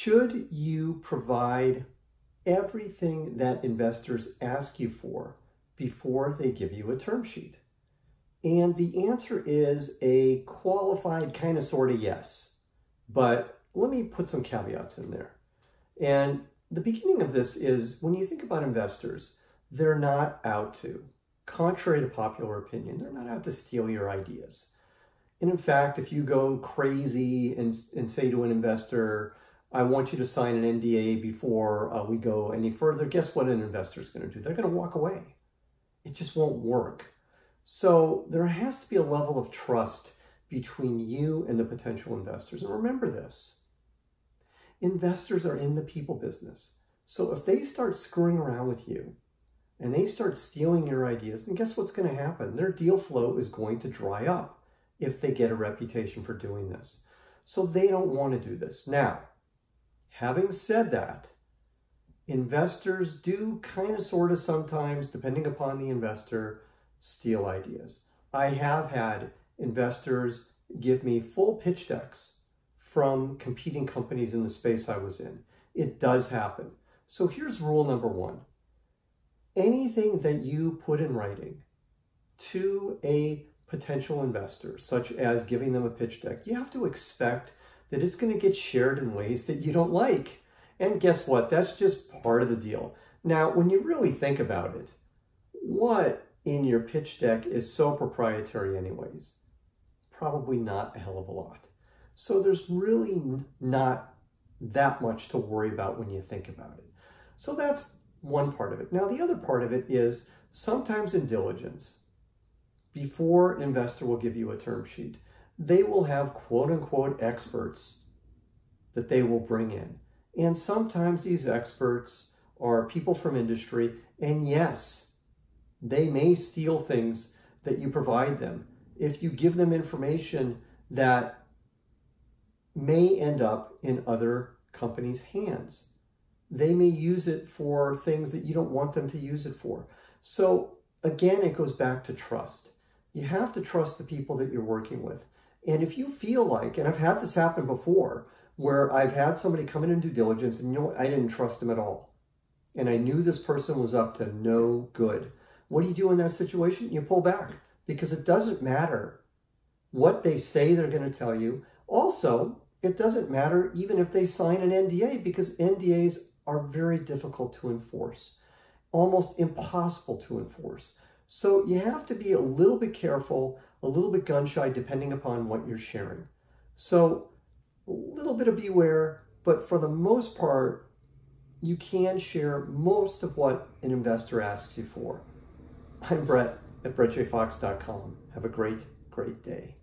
should you provide everything that investors ask you for before they give you a term sheet? And the answer is a qualified kind of sort of yes. But let me put some caveats in there. And the beginning of this is, when you think about investors, they're not out to, contrary to popular opinion, they're not out to steal your ideas. And in fact, if you go crazy and say to an investor, I want you to sign an NDA before we go any further, guess what an investor is going to do? They're going to walk away. It just won't work. So there has to be a level of trust between you and the potential investors. And remember this, investors are in the people business. So if they start screwing around with you and they start stealing your ideas, then guess what's going to happen? Their deal flow is going to dry up if they get a reputation for doing this. So they don't want to do this. Now, having said that, investors do kind of sort of sometimes, depending upon the investor, steal ideas. I have had investors give me full pitch decks from competing companies in the space I was in. It does happen. So here's rule number one. Anything that you put in writing to a potential investors, such as giving them a pitch deck, you have to expect that it's going to get shared in ways that you don't like. And guess what? That's just part of the deal. Now, when you really think about it, what in your pitch deck is so proprietary anyways? Probably not a hell of a lot. So there's really not that much to worry about when you think about it. So that's one part of it. Now, the other part of it is sometimes in diligence, before an investor will give you a term sheet, they will have quote unquote experts that they will bring in. And sometimes these experts are people from industry, and yes, they may steal things that you provide them. If you give them information that may end up in other companies' hands, they may use it for things that you don't want them to use it for. So again, it goes back to trust. You have to trust the people that you're working with. And if you feel like, and I've had this happen before, where I've had somebody come in and do diligence and, you know what, I didn't trust him at all. And I knew this person was up to no good. What do you do in that situation? You pull back, because it doesn't matter what they say they're going to tell you. Also, it doesn't matter even if they sign an NDA, because NDAs are very difficult to enforce, almost impossible to enforce. So you have to be a little bit careful, a little bit gun-shy, depending upon what you're sharing. So a little bit of beware, but for the most part, you can share most of what an investor asks you for. I'm Brett at brettjfox.com. Have a great, great day.